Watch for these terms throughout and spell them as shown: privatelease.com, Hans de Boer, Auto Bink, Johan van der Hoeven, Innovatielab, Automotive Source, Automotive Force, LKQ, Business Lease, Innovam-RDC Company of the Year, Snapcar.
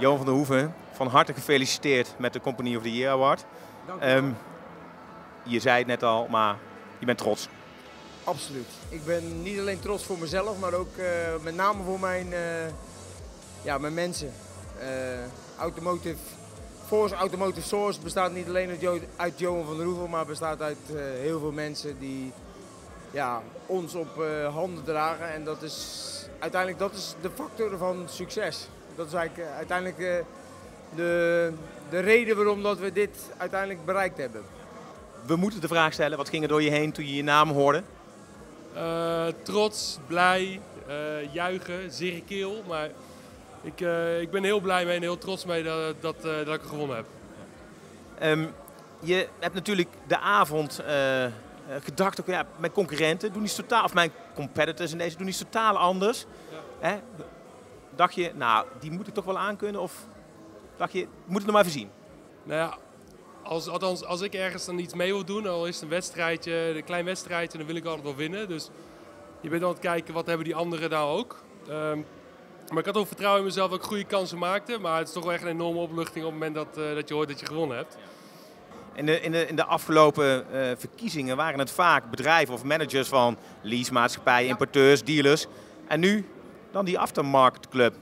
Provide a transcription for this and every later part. Johan van der Hoeven, van harte gefeliciteerd met de Company of the Year Award. Dank je, je zei het net al, maar je bent trots. Absoluut. Ik ben niet alleen trots voor mezelf, maar ook met name voor mijn mensen. Automotive Force, Automotive Source bestaat niet alleen uit Johan van der Hoeven, maar bestaat uit heel veel mensen die ons op handen dragen. En dat is uiteindelijk de factor van succes. Dat is eigenlijk uiteindelijk de reden waarom dat we dit uiteindelijk bereikt hebben. We moeten de vraag stellen, wat ging er door je heen toen je je naam hoorde? Trots, blij, juichen, zere keel. Maar ik ben heel blij mee en heel trots mee dat ik er gewonnen heb. Je hebt natuurlijk de avond gedacht, mijn concurrenten doen iets totaal, of mijn competitors in deze doen iets totaal anders. Ja. Hè? Dacht je, nou, die moet ik toch wel aankunnen? Of dacht je, moet het nog maar even zien? Nou ja, althans, als ik ergens dan iets mee wil doen, al is het een klein wedstrijdje, dan wil ik altijd wel winnen. Dus je bent aan het kijken, wat hebben die anderen nou ook? Maar ik had ook vertrouwen in mezelf dat ik goede kansen maakte. Maar het is toch wel echt een enorme opluchting op het moment dat je hoort dat je gewonnen hebt. In de afgelopen verkiezingen waren het vaak bedrijven of managers van leasemaatschappijen, importeurs, dealers. En nu dan die aftermarket club.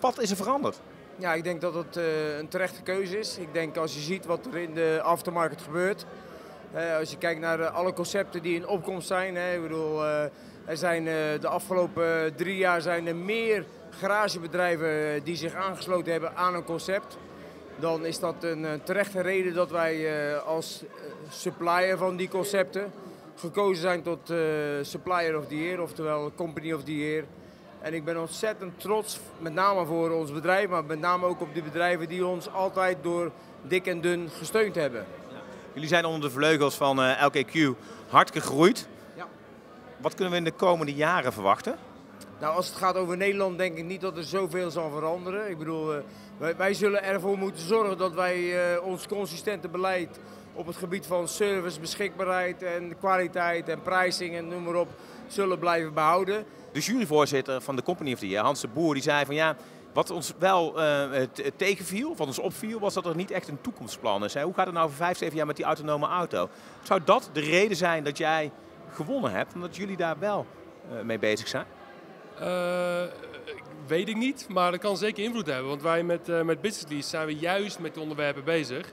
Wat is er veranderd? Ja, ik denk dat het een terechte keuze is. Ik denk als je ziet wat er in de aftermarket gebeurt. Als je kijkt naar alle concepten die in opkomst zijn. Hè, ik bedoel, er zijn de afgelopen 3 jaar zijn er meer garagebedrijven die zich aangesloten hebben aan een concept. Dan is dat een terechte reden dat wij als supplier van die concepten gekozen zijn tot supplier of the year, oftewel company of the year. En ik ben ontzettend trots, met name voor ons bedrijf, maar met name ook op de bedrijven die ons altijd door dik en dun gesteund hebben. Ja. Jullie zijn onder de vleugels van LKQ hard gegroeid. Ja. Wat kunnen we in de komende jaren verwachten? Nou, als het gaat over Nederland denk ik niet dat er zoveel zal veranderen. Ik bedoel, wij zullen ervoor moeten zorgen dat wij ons consistente beleid op het gebied van service, beschikbaarheid en kwaliteit en pricing en noem maar op, zullen blijven behouden. De juryvoorzitter van de Company of the Year, Hans de Boer, die zei van ja, wat ons wel tegenviel, wat ons opviel, was dat er niet echt een toekomstplan is. Hè? Hoe gaat het nou over 5, 7 jaar met die autonome auto? Zou dat de reden zijn dat jij gewonnen hebt en dat jullie daar wel mee bezig zijn? Weet ik niet, maar dat kan zeker invloed hebben. Want wij met Business Lease zijn we juist met onderwerpen bezig.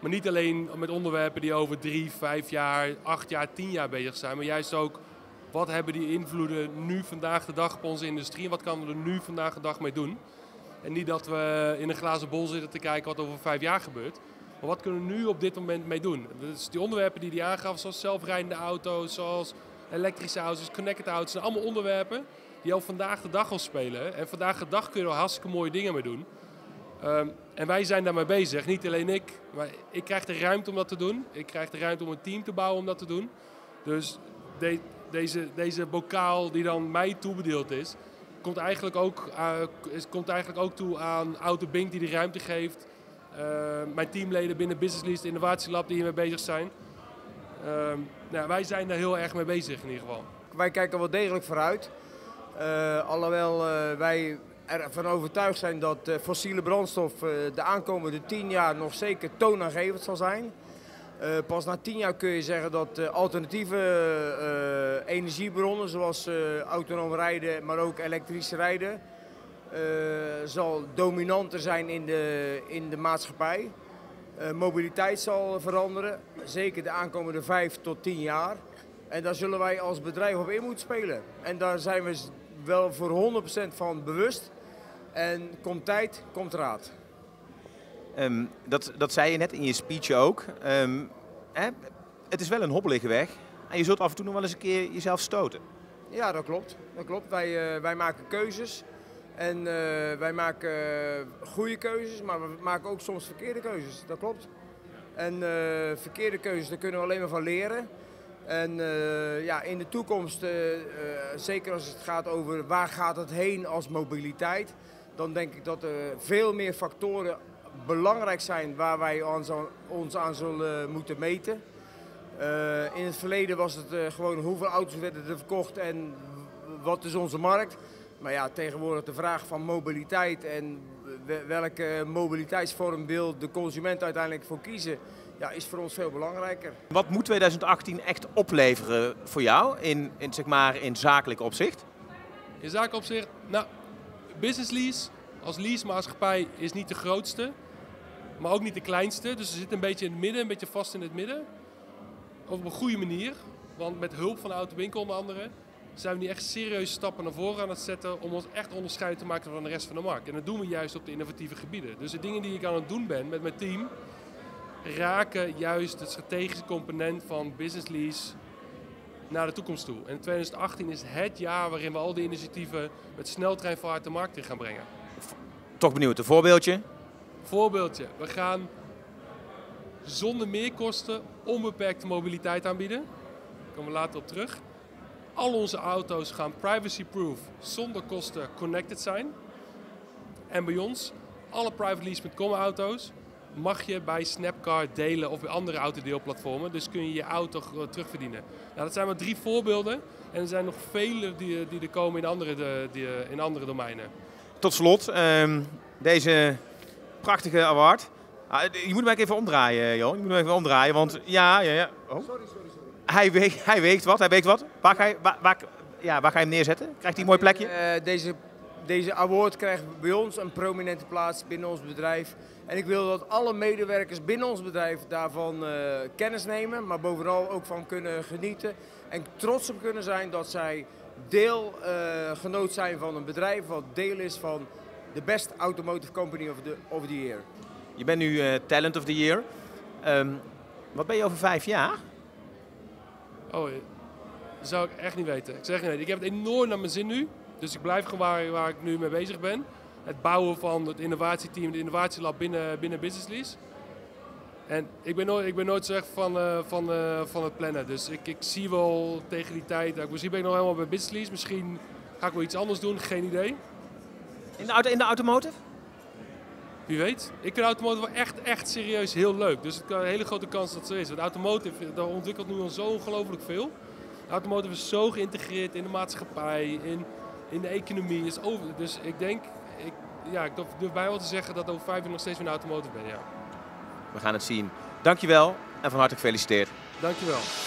Maar niet alleen met onderwerpen die over 3, 5 jaar, 8 jaar, 10 jaar bezig zijn. Maar juist ook, wat hebben die invloeden nu vandaag de dag op onze industrie? En wat kan we er nu vandaag de dag mee doen? En niet dat we in een glazen bol zitten te kijken wat over 5 jaar gebeurt. Maar wat kunnen we nu op dit moment mee doen? Dus die onderwerpen die hij aangaf, zoals zelfrijdende auto's, zoals elektrische auto's, connected auto's. Zijn allemaal onderwerpen die al vandaag de dag al spelen. En vandaag de dag kun je er hartstikke mooie dingen mee doen. En wij zijn daarmee bezig. Niet alleen ik, maar ik krijg de ruimte om dat te doen. Ik krijg de ruimte om een team te bouwen om dat te doen. Dus deze bokaal die dan mij toebedeeld is, komt eigenlijk ook toe aan Auto Bink die de ruimte geeft. Mijn teamleden binnen Business Lease, de Innovatielab die hiermee bezig zijn. Wij zijn daar heel erg mee bezig in ieder geval. Wij kijken wel degelijk vooruit. Alhoewel wij ervan overtuigd zijn dat fossiele brandstof de aankomende 10 jaar nog zeker toonaangevend zal zijn. Pas na 10 jaar kun je zeggen dat alternatieve energiebronnen, zoals autonoom rijden, maar ook elektrisch rijden, zal dominanter zijn in de maatschappij. Mobiliteit zal veranderen, zeker de aankomende 5 tot 10 jaar. En daar zullen wij als bedrijf op in moeten spelen. En daar zijn we wel voor 100% van bewust. En komt tijd, komt raad. Dat zei je net in je speech ook. Het is wel een hobbelige weg. En je zult af en toe nog wel eens een keer jezelf stoten. Ja, dat klopt. Dat klopt. Wij maken keuzes. En wij maken goede keuzes, maar we maken ook soms verkeerde keuzes. Dat klopt. En verkeerde keuzes, daar kunnen we alleen maar van leren. En in de toekomst, zeker als het gaat over waar gaat het heen als mobiliteit, dan denk ik dat er veel meer factoren belangrijk zijn waar wij ons aan zullen moeten meten. In het verleden was het gewoon hoeveel auto's werden er verkocht en wat is onze markt. Maar ja, tegenwoordig de vraag van mobiliteit en welke mobiliteitsvorm wil de consument uiteindelijk voor kiezen, ja, is voor ons veel belangrijker. Wat moet 2018 echt opleveren voor jou in zakelijk opzicht? In zakelijk opzicht, nou, Business Lease als leasemaatschappij is niet de grootste, maar ook niet de kleinste. Dus ze zitten een beetje in het midden, een beetje vast in het midden. Op een goede manier, want met hulp van de Auto Bink onder andere zijn we nu echt serieuze stappen naar voren aan het zetten om ons echt onderscheid te maken van de rest van de markt. En dat doen we juist op de innovatieve gebieden. Dus de dingen die ik aan het doen ben met mijn team raken juist het strategische component van Business Lease naar de toekomst toe. En 2018 is het jaar waarin we al die initiatieven met sneltreinvaart de markt in gaan brengen. Toch benieuwd, een voorbeeldje? Voorbeeldje. We gaan zonder meerkosten onbeperkte mobiliteit aanbieden. Daar komen we later op terug. Al onze auto's gaan privacy-proof, zonder kosten connected zijn. En bij ons, alle privatelease.com auto's mag je bij Snapcar delen of bij andere autodeelplatformen. Dus kun je je auto terugverdienen. Nou, dat zijn maar 3 voorbeelden. En er zijn nog vele die er komen in andere domeinen. Tot slot, deze prachtige award. Je moet hem even omdraaien, Johan. Je moet hem even omdraaien, want ja. Oh. Sorry. Hij weegt wat. Waar ga je hem neerzetten? Krijgt hij een mooi plekje? Deze award krijgt bij ons een prominente plaats binnen ons bedrijf. En ik wil dat alle medewerkers binnen ons bedrijf daarvan kennis nemen, maar bovenal ook van kunnen genieten. En trots op kunnen zijn dat zij deelgenoot zijn van een bedrijf wat deel is van de Best Automotive Company of the Year. Je bent nu Talent of the Year. Wat ben je over 5 jaar? Oh, dat zou ik echt niet weten. Ik zeg nee, ik heb het enorm naar mijn zin nu. Dus ik blijf gewoon waar ik nu mee bezig ben. Het bouwen van het innovatieteam, het Innovatielab binnen Business Lease. En ik ben nooit zo echt van het plannen. Dus ik zie wel tegen die tijd, misschien ben ik nog helemaal bij Business Lease. Misschien ga ik wel iets anders doen, geen idee. In de automotive? Wie weet. Ik vind automotive wel echt serieus heel leuk. Dus het kan een hele grote kans dat het zo is. Want automotive, daar ontwikkelt nu al zo ongelooflijk veel. Automotive is zo geïntegreerd in de maatschappij, in de economie. Is over. Dus ik denk, ik durf bij wel te zeggen dat over 5 jaar nog steeds van de automotive ben. Ja. We gaan het zien. Dankjewel en van harte gefeliciteerd. Dankjewel.